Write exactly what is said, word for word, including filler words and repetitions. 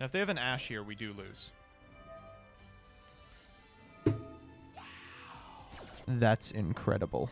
Now, if they have an Ashe here, we do lose. That's incredible.